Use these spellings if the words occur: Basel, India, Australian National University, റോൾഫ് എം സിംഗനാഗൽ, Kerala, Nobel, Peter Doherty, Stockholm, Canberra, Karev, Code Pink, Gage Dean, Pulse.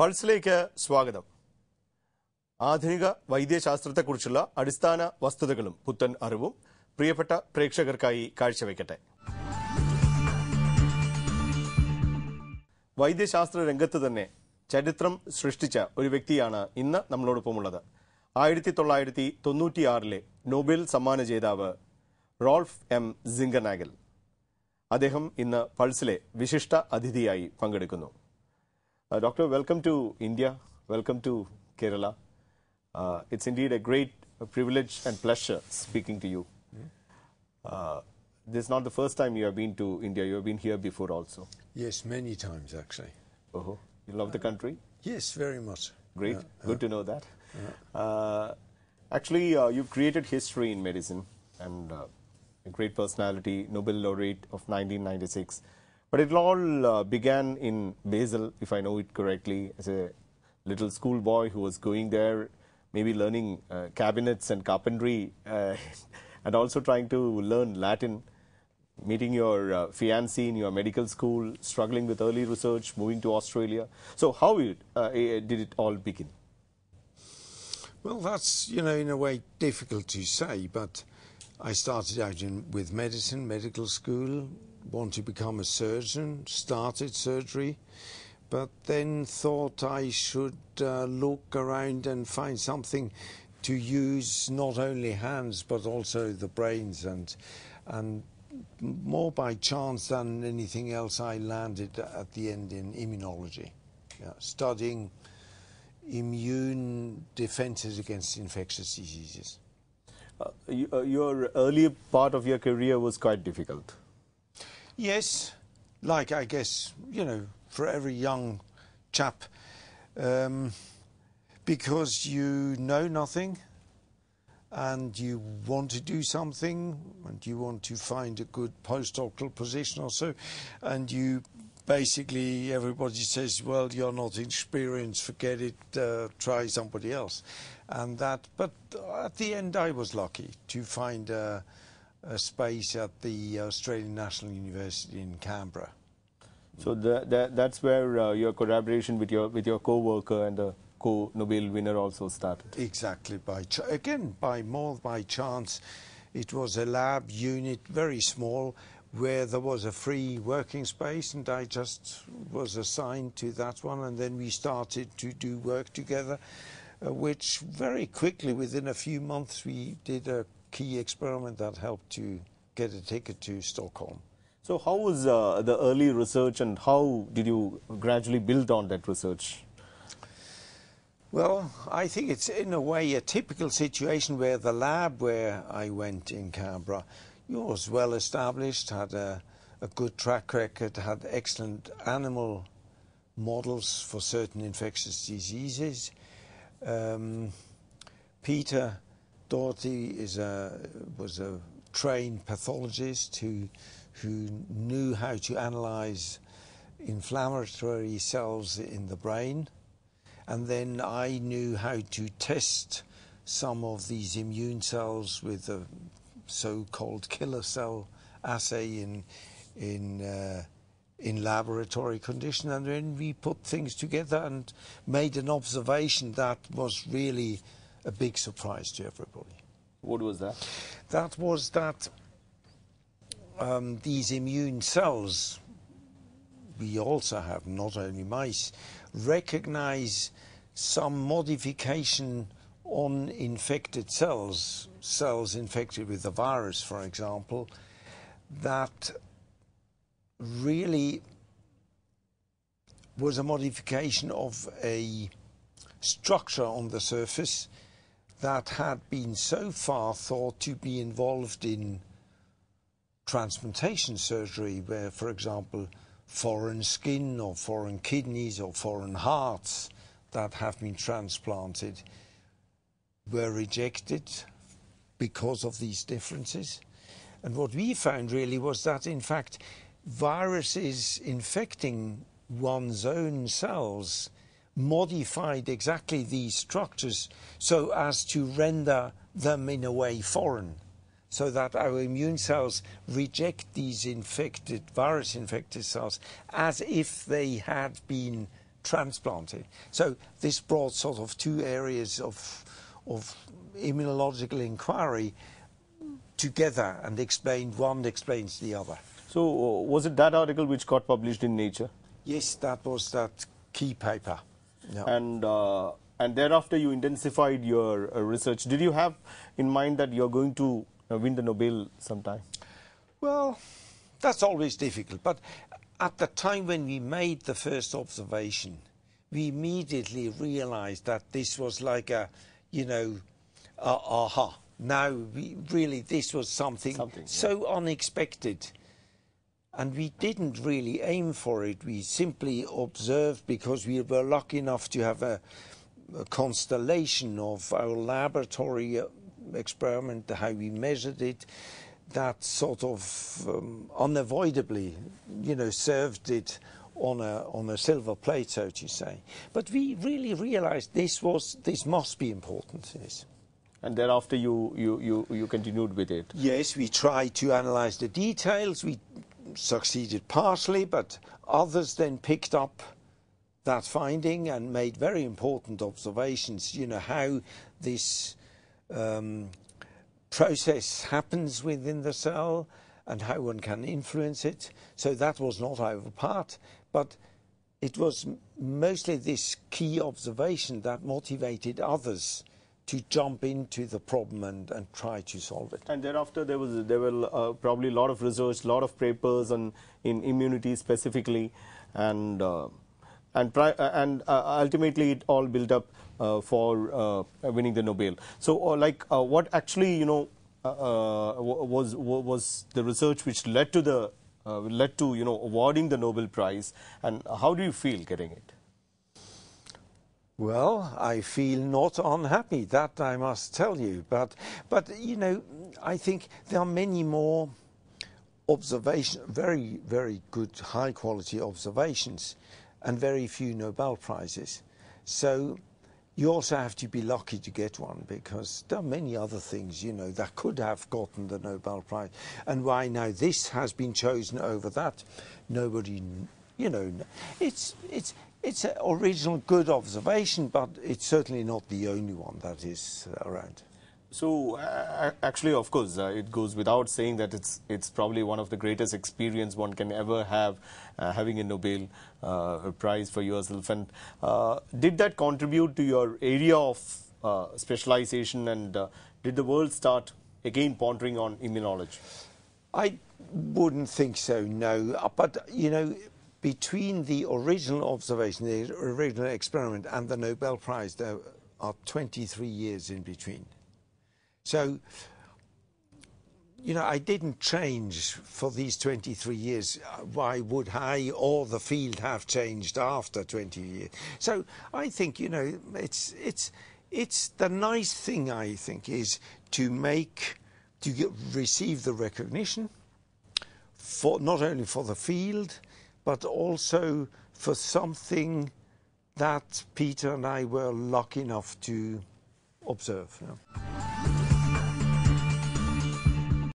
പൾസിലേക്ക് സ്വാഗതം. ആധുനിക വൈദ്യശാസ്ത്രത്തെക്കുറിച്ചുള്ള അടിസ്ഥാന വസ്തുതകളും പുത്തൻ അറിവും പ്രിയപ്പെട്ട പ്രേക്ഷകർക്കായി കാഴ്ചവെക്കട്ടെ. വൈദ്യശാസ്ത്ര രംഗത്ത് തന്നെ ചരിത്രം സൃഷ്ടിച്ച ഒരു വ്യക്തിയാണ് ഇന്ന് നമ്മളോടൊപ്പമുള്ളത്. 1996 നോബൽ സമ്മാന ജേതാവ് റോൾഫ് എം സിംഗനാഗൽ. അദ്ദേഹം ഇന്ന് പൾസിലെ വിശിഷ്ട അതിഥിയായി പങ്കെടുക്കുന്നു. Doctor, welcome to India. Welcome to Kerala. It's indeed a great privilege and pleasure speaking to you. This is not the first time you have been to India. You have been here before also. Yes, many times actually. Oh, you love the country? Yes, very much. Great. Good to know that. You've created history in medicine and a great personality, Nobel laureate of 1996. But it all began in Basel, if I know it correctly, as a little schoolboy who was going there, maybe learning cabinets and carpentry, and also trying to learn Latin, meeting your fiancé in your medical school, struggling with early research, moving to Australia. So how did it all begin? Well, that's, you know, in a way difficult to say, but I started out with medicine, medical school, wanted to become a surgeon, started surgery, but then thought I should look around and find something to use not only hands but also the brains, and more by chance than anything else I landed at the end in immunology, studying immune defenses against infectious diseases. Your early part of your career was quite difficult. Yes, like I guess, you know, for every young chap, because you know nothing and you want to do something and you want to find a good postdoctoral position or so, and you basically, everybody says, well, you're not experienced, forget it, try somebody else. And that, but at the end I was lucky to find a space at the Australian National University in Canberra. So that's where your collaboration with your co-worker and the co-Nobel winner also started. Exactly, by chance. It was a lab unit, very small, where there was a free working space, and I just was assigned to that one, and then we started to do work together, which very quickly, within a few months, we did a key experiment that helped to get a ticket to Stockholm. So how was the early research, and how did you gradually build on that research? Well, I think it's in a way a typical situation where the lab where I went in Canberra, you was well established, had a good track record, had excellent animal models for certain infectious diseases. Peter Doherty was a trained pathologist who knew how to analyze inflammatory cells in the brain, and then I knew how to test some of these immune cells with a so-called killer cell assay in laboratory condition, and then we put things together and made an observation that was really a big surprise to everybody. What was that? That was that these immune cells, we also have, not only mice, recognize some modification on infected cells, cells infected with the virus, for example, that really was a modification of a structure on the surface that had been so far thought to be involved in transplantation surgery, where, for example, foreign skin or foreign kidneys or foreign hearts that have been transplanted were rejected because of these differences. And what we found really was that, in fact, viruses infecting one's own cells modified exactly these structures so as to render them in a way foreign, so that our immune cells reject these infected, virus infected cells as if they had been transplanted. So this brought sort of two areas of immunological inquiry together and explained, one explains the other. So was it that article which got published in Nature? Yes, that was that key paper. Yeah. And thereafter you intensified your research. Did you have in mind that you're going to win the Nobel sometime? Well, that's always difficult, but at the time when we made the first observation, we immediately realized that this was like a, you know, aha. Now, really, this was something so unexpected. And we didn't really aim for it. We simply observed because we were lucky enough to have a constellation of our laboratory experiment, how we measured it, that sort of unavoidably, you know, served it on a silver plate, so to say. But we really realized this must be important. Yes. And thereafter you continued with it. Yes, we tried to analyze the details. We succeeded partially, but others then picked up that finding and made very important observations, you know, how this process happens within the cell and how one can influence it. So that was not our part, but it was mostly this key observation that motivated others to jump into the problem and try to solve it. And thereafter there were probably a lot of research, a lot of papers on in immunity specifically, and ultimately it all built up for winning the Nobel. So what actually, you know, was the research which led to the you know, awarding the Nobel Prize, and how do you feel getting it? Well, I feel not unhappy, that I must tell you, but you know, I think there are many more observations, very, very good, high-quality observations, and very few Nobel Prizes. So you also have to be lucky to get one, because there are many other things, you know, that could have gotten the Nobel Prize. And why now this has been chosen over that, nobody, you know, it's an original good observation, but it's certainly not the only one that is around. So actually, of course, it goes without saying that it's probably one of the greatest experience one can ever have, having a Nobel Prize for yourself. And did that contribute to your area of specialization, and did the world start again pondering on immunology? I wouldn't think so, no. But, you know, between the original observation, the original experiment, and the Nobel Prize, there are 23 years in between. So, you know, I didn't change for these 23 years. Why would I or the field have changed after 20 years? So I think, you know, it's the nice thing, I think, is to receive the recognition, for not only for the field, but also for something that Peter and I were lucky enough to observe. You know.